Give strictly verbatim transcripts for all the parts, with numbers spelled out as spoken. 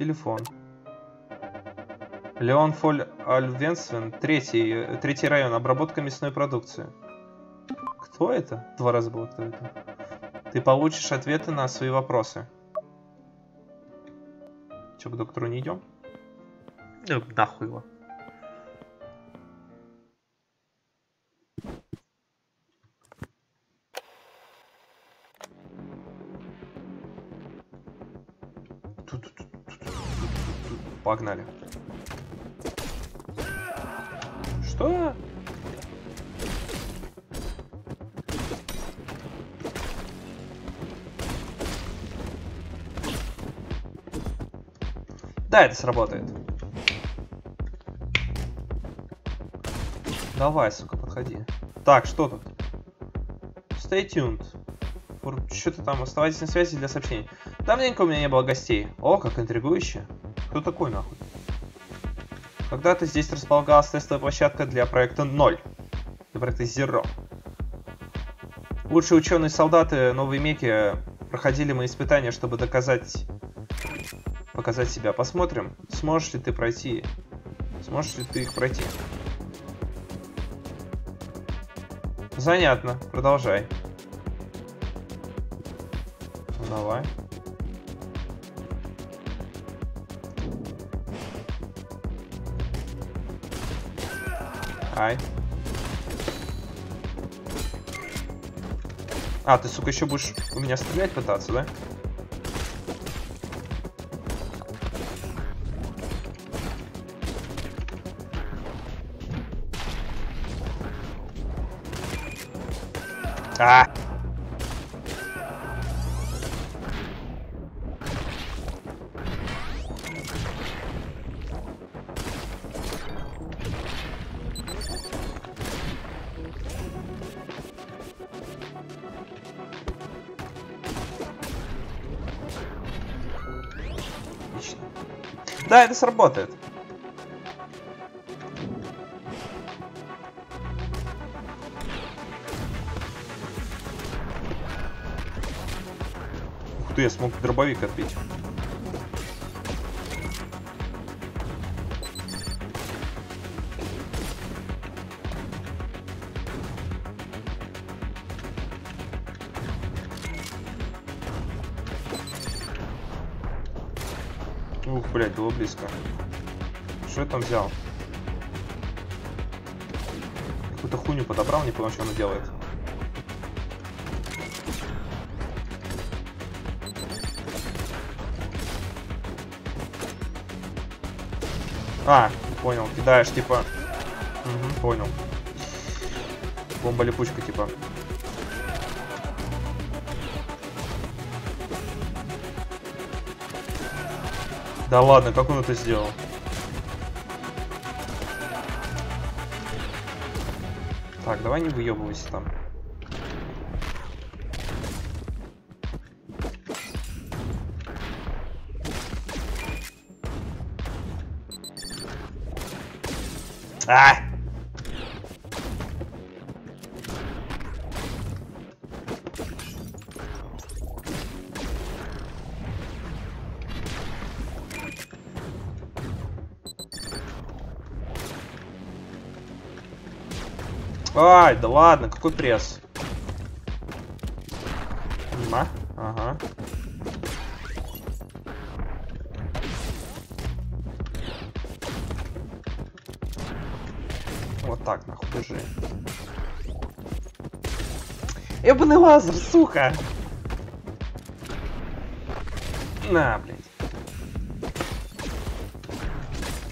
Телефон. Леон Фоль Альвенсвен, третий, третий район, обработка мясной продукции. Кто это? Два раза было кто это. Ты получишь ответы на свои вопросы. Че, к доктору не идем? Ну, нахуй его. Погнали. Что? Да, это сработает. Давай, сука, подходи. Так, что тут? Stay tuned. Что-то там, оставайтесь на связи для сообщений. Давненько у меня не было гостей. О, как интригующе. Кто такой нахуй? Когда-то здесь располагалась тестовая площадка для проекта ноль. Для проекта Zero. Лучшие ученые-солдаты новой МЕКи проходили мои испытания, чтобы доказать... Показать себя. Посмотрим, сможешь ли ты пройти. Сможешь ли ты их пройти. Занятно. Продолжай. Давай. Ай. А, ты, сука, еще будешь у меня стрелять пытаться, да? А! Да, это сработает. Ух ты, я смог дробовик отбить. Ух, блядь, было близко. Что я там взял? Какую-то хуйню подобрал, не понял, что она делает. А, понял, кидаешь, типа... Угу, понял. Бомба-липучка, типа. Да ладно, как он это сделал? Так, давай не выебывайся там. А! Ай, да ладно, какой пресс? На, ага. Вот так, нахуй, держи. Эбаный лазер, сука! На, блядь.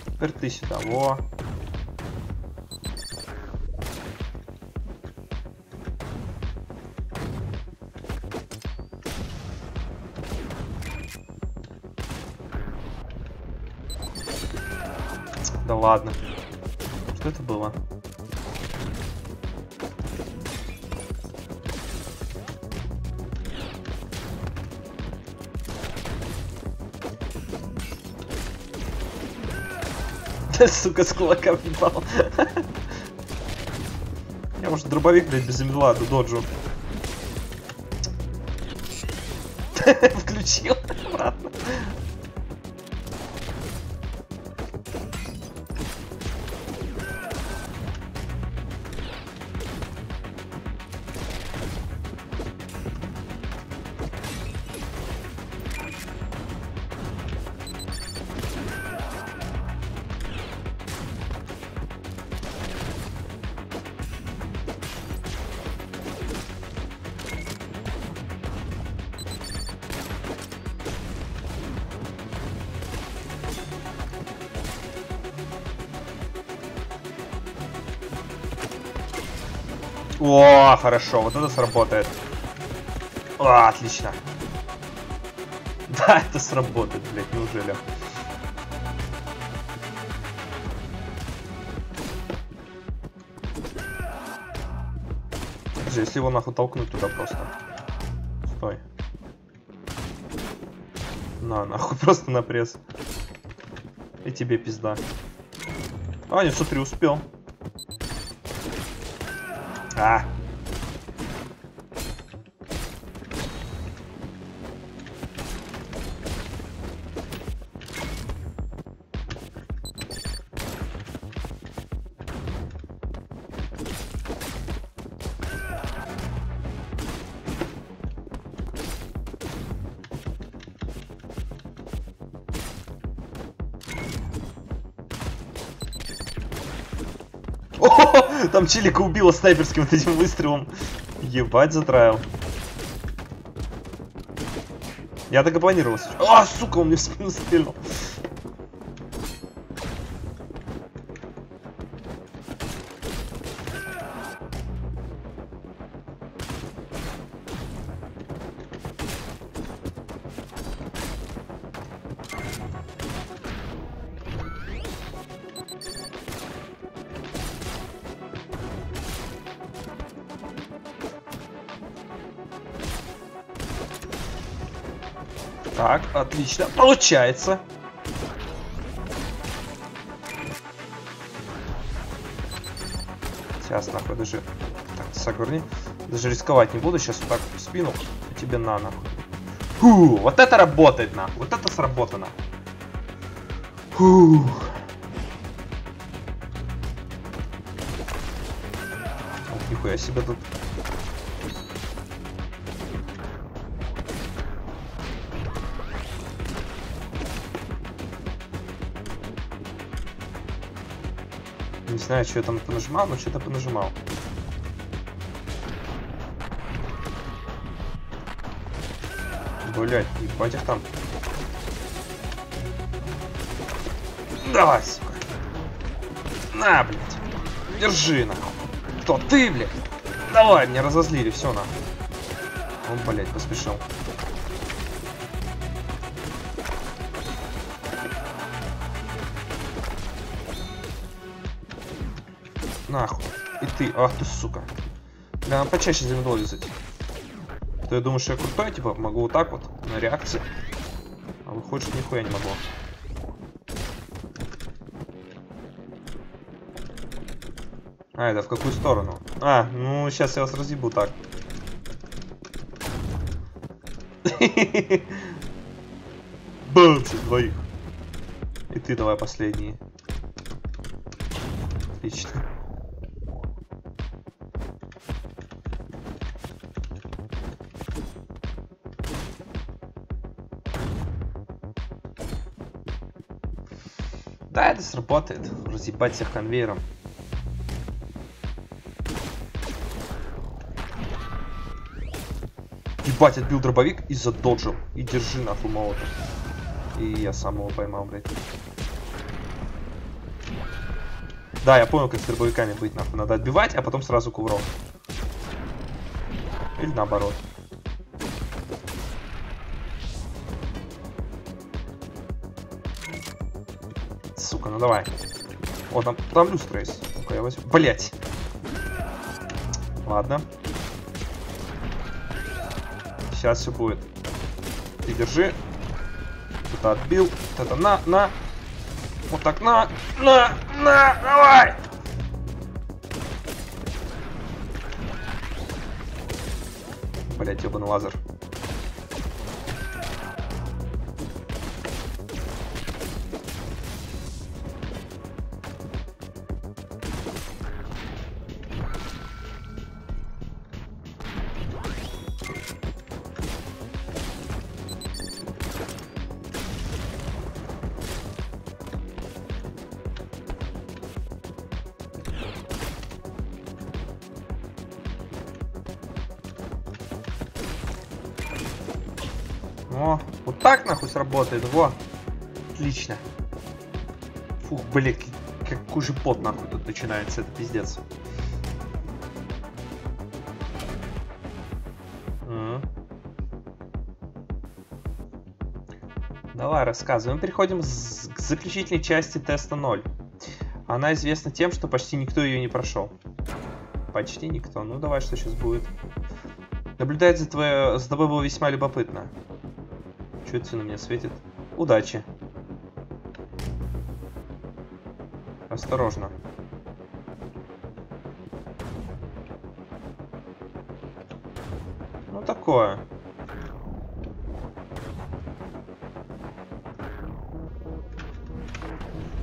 Теперь ты сюда, во. Да ладно. Что это было? Да, сука, с кулака въебал. Я, может, дробовик, блядь, без имдла, до доджу. Включил обратно. О, хорошо, вот это сработает. О, отлично. Да, это сработает, блядь, неужели? Если его нахуй толкнуть туда просто. Стой. На, нахуй, просто на пресс. И тебе пизда. А, нет, смотри, успел. А. Там Чилика убила снайперским вот этим выстрелом. Ебать, затраил. Я так и планировался. А, сука, он мне в спину стрельнул. Так, отлично. Получается. Сейчас, нахуй, даже... Так, согорни. Даже рисковать не буду. Сейчас вот так в спину. Тебе на, нахуй. Фу, вот это работает, нахуй. Вот это сработано. Фу. Ох, нихуя себе тут... Не знаю, что я там понажимал, но что-то понажимал. Блять, ебать их там. Давай, сука. На, блядь. Держи, нахуй. Кто ты, блядь? Давай, меня разозлили, все, нахуй. Он, блядь, поспешил. Нахуй. И ты. Ах ты, сука. Да, надо почаще за медло лезать. То я думаю, что я крутой, типа, могу вот так вот, на реакции. А выходит, что нихуя не могу. А, это в какую сторону? А, ну, сейчас я вас разъебу так. Бамцы, двоих. И ты давай последний. Отлично. Да, это сработает. Разъебать всех конвейером. Ебать, отбил дробовик и задоджил. И держи нахуй молота. И я самого поймал, блядь. Да, я понял, как с дробовиками быть, нахуй. Надо отбивать, а потом сразу кувром. Или наоборот. Сука, ну давай. О, там, там люстра есть. Ну-ка, я возьму. Блять. Ладно. Сейчас все будет. Ты держи. Кто-то отбил. Кто-то на, на. Вот так на, на, на, давай. Блять, ебаный лазер. О, вот так нахуй сработает, во. Отлично. Фух, блядь, какой же пот нахуй тут начинается, это пиздец. давай рассказываем. Мы приходим к заключительной части теста ноль. Она известна тем, что почти никто ее не прошел. Почти никто. Ну давай, что сейчас будет. Наблюдать за, твое... за тобой было весьма любопытно. Что это все на меня светит? Удачи. Осторожно. Ну такое.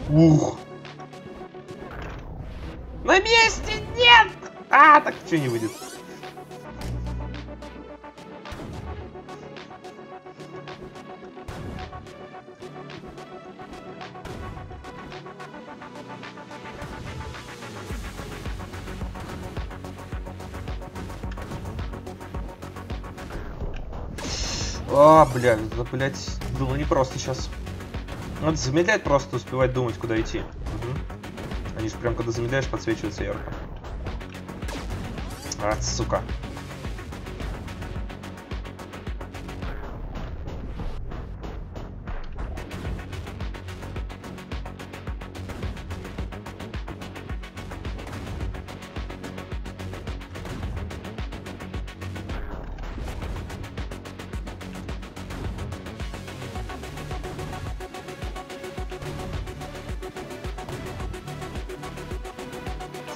Ух. На месте нет! А, так что не выйдет. А, блядь, это, блядь, было непросто сейчас. Надо замедлять просто, успевать думать, куда идти. Угу. Они же прям, когда замедляешь, подсвечиваются ярко. А, сука.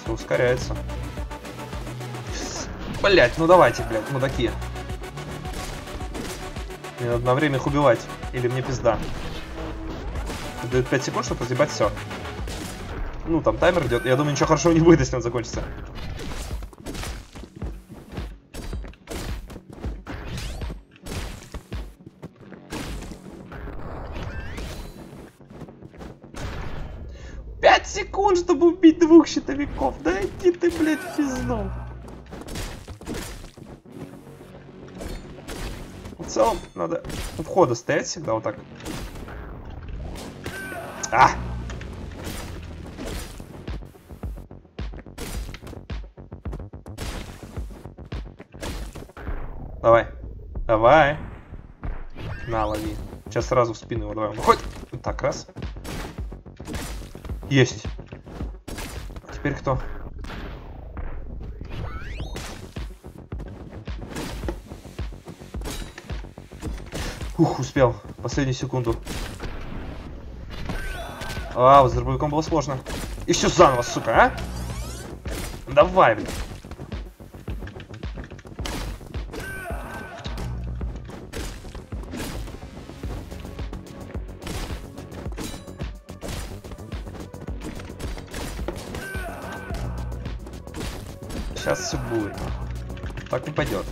Ускоряется. Блять, ну давайте, блять, мудаки. Мне надо на время их убивать. Или мне пизда. Дает пять секунд, чтобы разъебать все. Ну, там таймер идет. Я думаю, ничего хорошего не будет, если он закончится. пять секунд, чтобы убить двух щитовиков. Да иди ты, блядь, в пизду. В целом, надо у входа стоять всегда вот так. А! Давай. Давай. На, лови. Сейчас сразу в спину его давай. Выходит. Вот так, раз. Есть. А теперь кто? Ух, успел. Последнюю секунду. А, вот с дробовиком было сложно. И все заново, сука, а? Давай, блин. Сейчас все будет. Так упадет.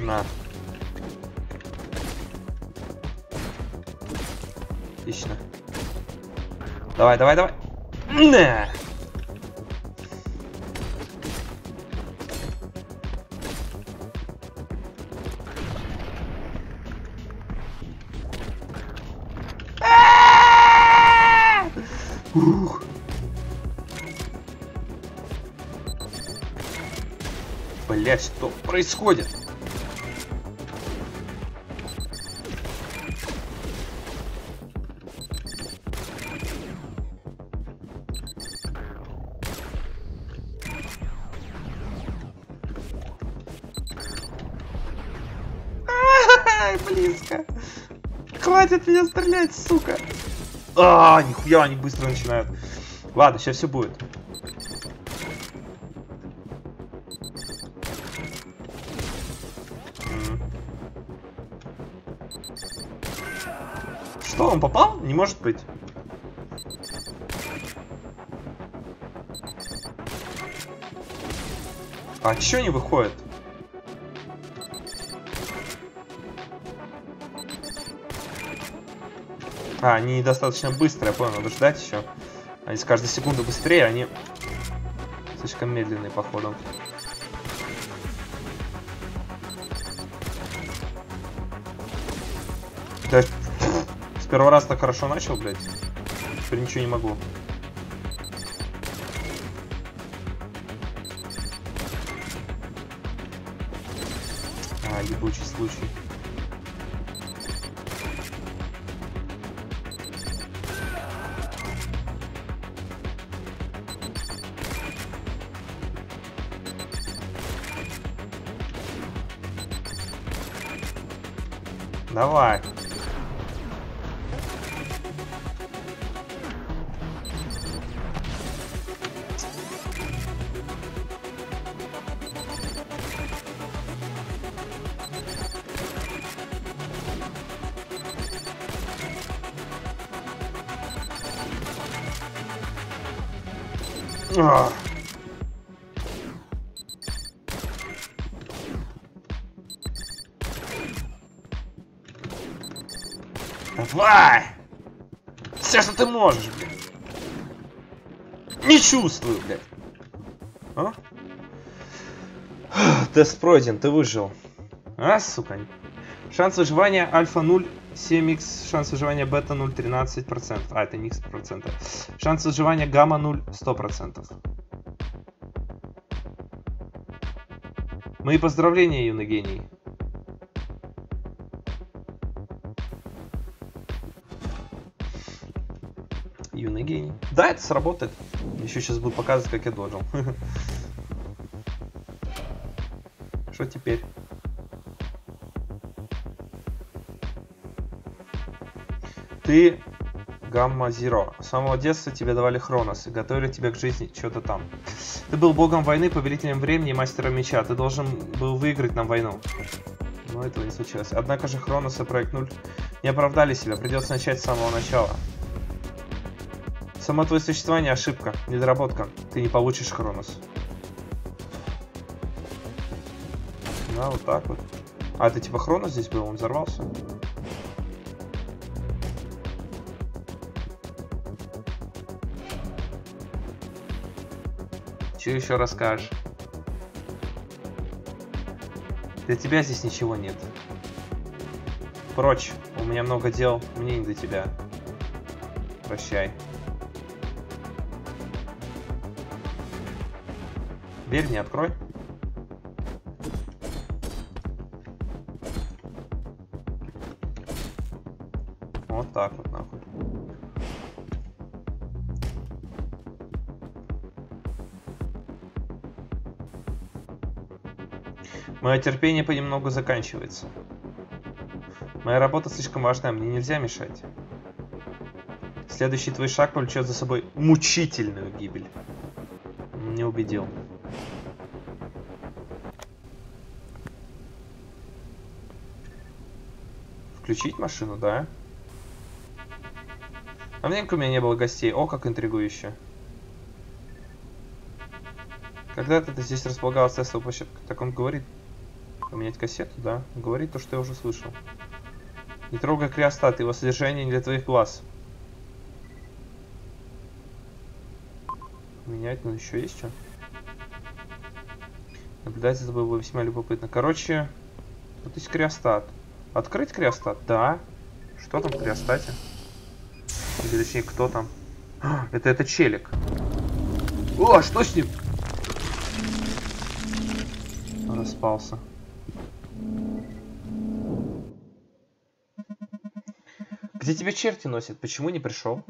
На. Отлично. Давай, давай, давай. На. Ух. Блять, что происходит? А-а-а, близко. Хватит меня стрелять, сука. А, нихуя, они быстро начинают. Ладно, сейчас все будет. Что, он попал? Не может быть. А чё не выходит? А, они недостаточно быстро, я понял, надо ждать еще. Они с каждой секунды быстрее, они слишком медленные, походу. Да, с первого раза так хорошо начал, блядь. Теперь ничего не могу. на ебучий случай. Давай. Ах. Давай! Все, что ты можешь, блядь. Не чувствую, блядь. А? Тест пройден, ты выжил. А, сука. Шанс выживания альфа ноль целых семь икс, шанс выживания бета ноль целых тринадцать сотых процента. А, это не икс процента. Шанс выживания гамма ноль, сто процентов. Мои поздравления, юный гений. Юный гений. Да, это сработает. Еще сейчас буду показывать, как я доджил. Что теперь? Ты гамма зеро. С самого детства тебе давали хронос и готовили тебя к жизни, что-то там. Ты был богом войны, повелителем времени и мастером меча. Ты должен был выиграть нам войну. Но этого не случилось. Однако же хронос и проект ноль не оправдали себя. Придется начать с самого начала. Само твое существование ошибка, недоработка. Ты не получишь хронос. Да, вот так вот. А это типа хронос здесь был, он взорвался. Что еще расскажешь? Для тебя здесь ничего нет. Прочь, у меня много дел, мне не до тебя. Прощай. Дверь не открой. Вот так вот, нахуй. Мое терпение понемногу заканчивается. Моя работа слишком важна, мне нельзя мешать. Следующий твой шаг повлечет за собой мучительную гибель. Не убедил. Включить машину, да? А мне у меня не было гостей. О, как интригующе. Когда-то ты здесь располагалась тестовая площадка. Так он говорит. Поменять кассету, да? Говорит то, что я уже слышал. Не трогай криостат, его содержание не для твоих глаз. Менять, ну еще есть что? Наблюдать за тобой было весьма любопытно. Короче, вот есть криостат. Открыть криостат? Да. Что там в криостате? Или точнее, кто там? А, это, это челик. О, что с ним? Распался. Где тебя черти носят? Почему не пришел?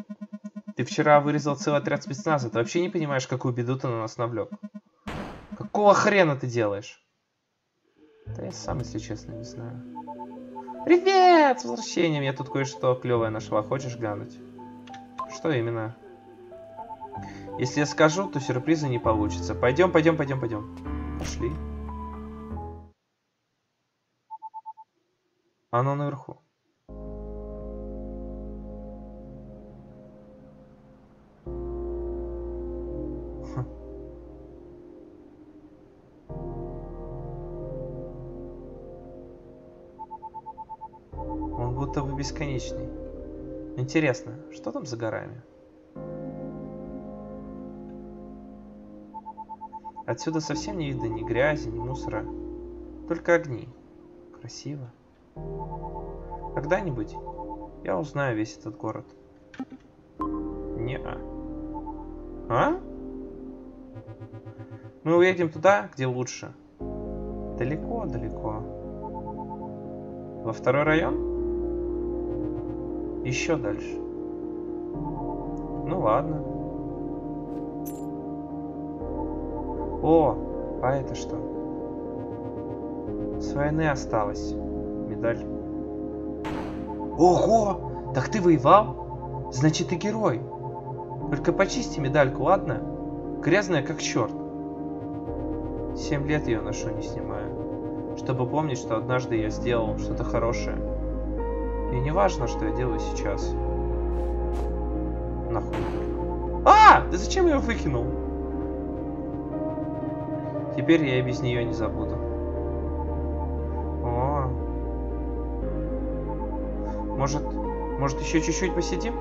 Ты вчера вырезал целый отряд спецназа. Ты вообще не понимаешь, какую беду ты на нас навлек? Какого хрена ты делаешь? Да я сам, если честно, не знаю. Привет! С возвращением! Я тут кое-что клевое нашла. Хочешь глянуть? Что именно? Если я скажу, то сюрприза не получится. Пойдем, пойдем, пойдем, пойдем. Пошли. Оно наверху. Бесконечный. Интересно, что там за горами? Отсюда совсем не видно ни грязи, ни мусора. Только огни. Красиво. Когда-нибудь я узнаю весь этот город. Не-а. А? Мы уедем туда, где лучше. Далеко-далеко. Во второй район? Еще дальше. Ну ладно. О, а это что? С войны осталась медаль. Ого! Так ты воевал? Значит, ты герой. Только почисти медальку, ладно? Грязная как черт. Семь лет ее ношу, не снимаю. Чтобы помнить, что однажды я сделал что-то хорошее. И не важно, что я делаю сейчас. Нахуй. А! Да зачем я ее выкинул? Теперь я и без нее не забуду. О. Может, может еще чуть-чуть посидим?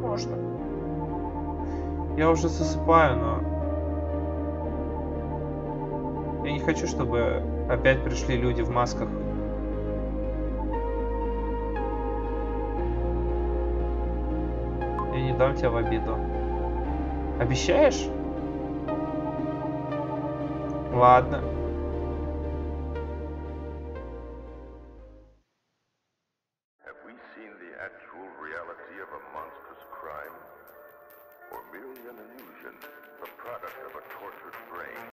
Можно. Я уже засыпаю, но я не хочу, чтобы опять пришли люди в масках. Я не дам тебя в обиду. Обещаешь? Ладно.